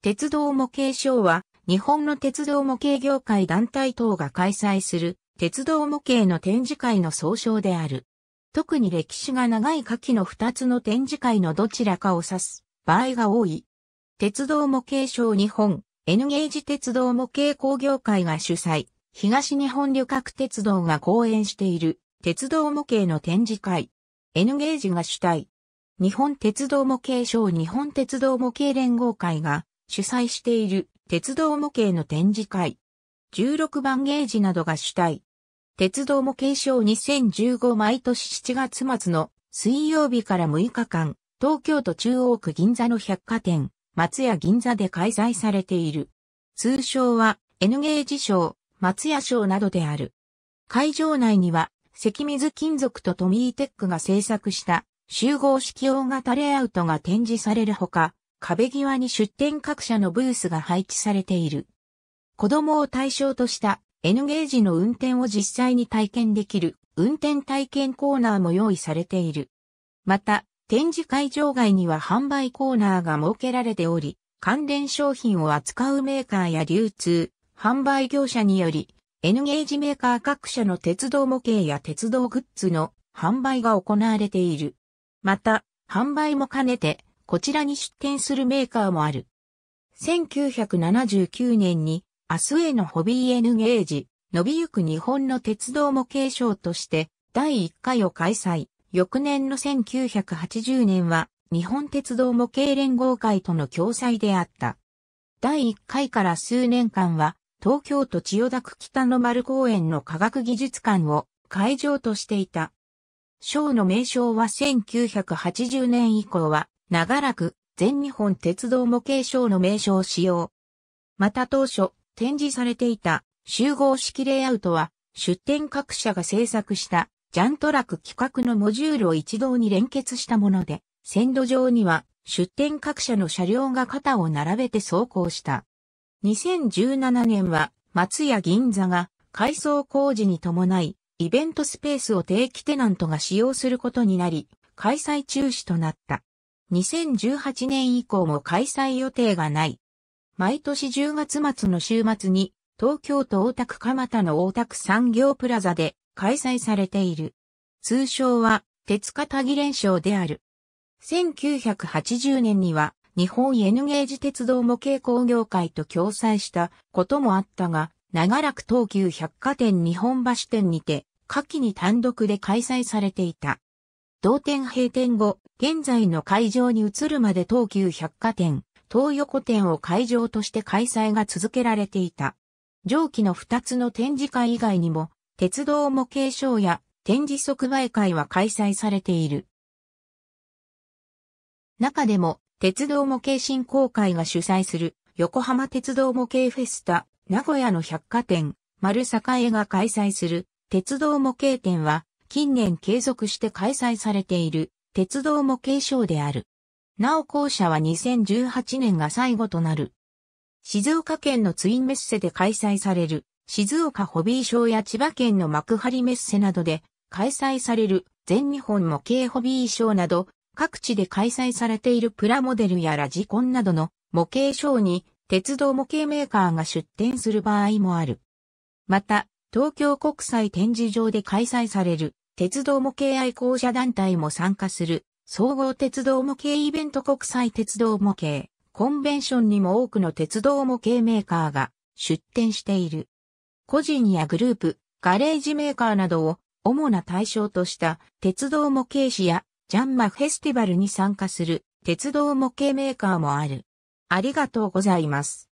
鉄道模型ショーは、日本の鉄道模型業界団体等が開催する、鉄道模型の展示会の総称である。特に歴史が長い下記の2つの展示会のどちらかを指す場合が多い。鉄道模型ショー日本、N ゲージ鉄道模型工業会が主催、東日本旅客鉄道が後援している、鉄道模型の展示会。N ゲージが主体。日本鉄道模型ショー日本鉄道模型連合会が主催している、鉄道模型の展示会。16番ゲージなどが主体。鉄道模型ショー2015毎年7月末の水曜日から6日間、東京都中央区銀座の百貨店、松屋銀座で開催されている。通称は N ゲージショー、松屋ショーなどである。会場内には、関水金属とトミーテックが制作した集合式大型レイアウトが展示されるほか、壁際に出展各社のブースが配置されている。子供を対象とした N ゲージの運転を実際に体験できる運転体験コーナーも用意されている。また、展示会場外には販売コーナーが設けられており、関連商品を扱うメーカーや流通、販売業者により、N ゲージメーカー各社の鉄道模型や鉄道グッズの販売が行われている。また、販売も兼ねて、こちらに出展するメーカーもある。1979年に、明日へのホビー N ゲージ、伸びゆく日本の鉄道模型ショーとして、第1回を開催。翌年の1980年は、日本鉄道模型連合会との共催であった。第1回から数年間は、東京都千代田区北の丸公園の科学技術館を会場としていた。ショーの名称は1980年以降は、長らく全日本鉄道模型ショーの名称を使用。また当初展示されていた集合式レイアウトは出展各社が制作したジャントラク企画のモジュールを一堂に連結したもので、線路上には出展各社の車両が肩を並べて走行した。2017年は松屋銀座が改装工事に伴いイベントスペースを定期テナントが使用することになり、開催中止となった。2018年以降も開催予定がない。毎年10月末の週末に東京都大田区蒲田の大田区産業プラザで開催されている。通称は鉄方議連賞である。1980年には日本 N ゲージ鉄道模型工業会と共催したこともあったが、長らく東急百貨店日本橋店にて夏季に単独で開催されていた。同店閉店後、現在の会場に移るまで東急百貨店、東横店を会場として開催が続けられていた。上記の2つの展示会以外にも、鉄道模型ショーや展示即売会は開催されている。中でも、鉄道模型振興会が主催する横浜鉄道模型フェスタ、名古屋の百貨店、丸栄が開催する鉄道模型展は、近年継続して開催されている鉄道模型ショーである。なお後者は2018年が最後となる。静岡県のツインメッセで開催される静岡ホビーショーや千葉県の幕張メッセなどで開催される全日本模型ホビーショーなど各地で開催されているプラモデルやラジコンなどの模型ショーに鉄道模型メーカーが出展する場合もある。また、東京国際展示場で開催される鉄道模型愛好者団体も参加する総合鉄道模型イベント国際鉄道模型コンベンションにも多くの鉄道模型メーカーが出展している。個人やグループ、ガレージメーカーなどを主な対象とした鉄道模型市やジャンマフェスティバルに参加する鉄道模型メーカーもある。ありがとうございます。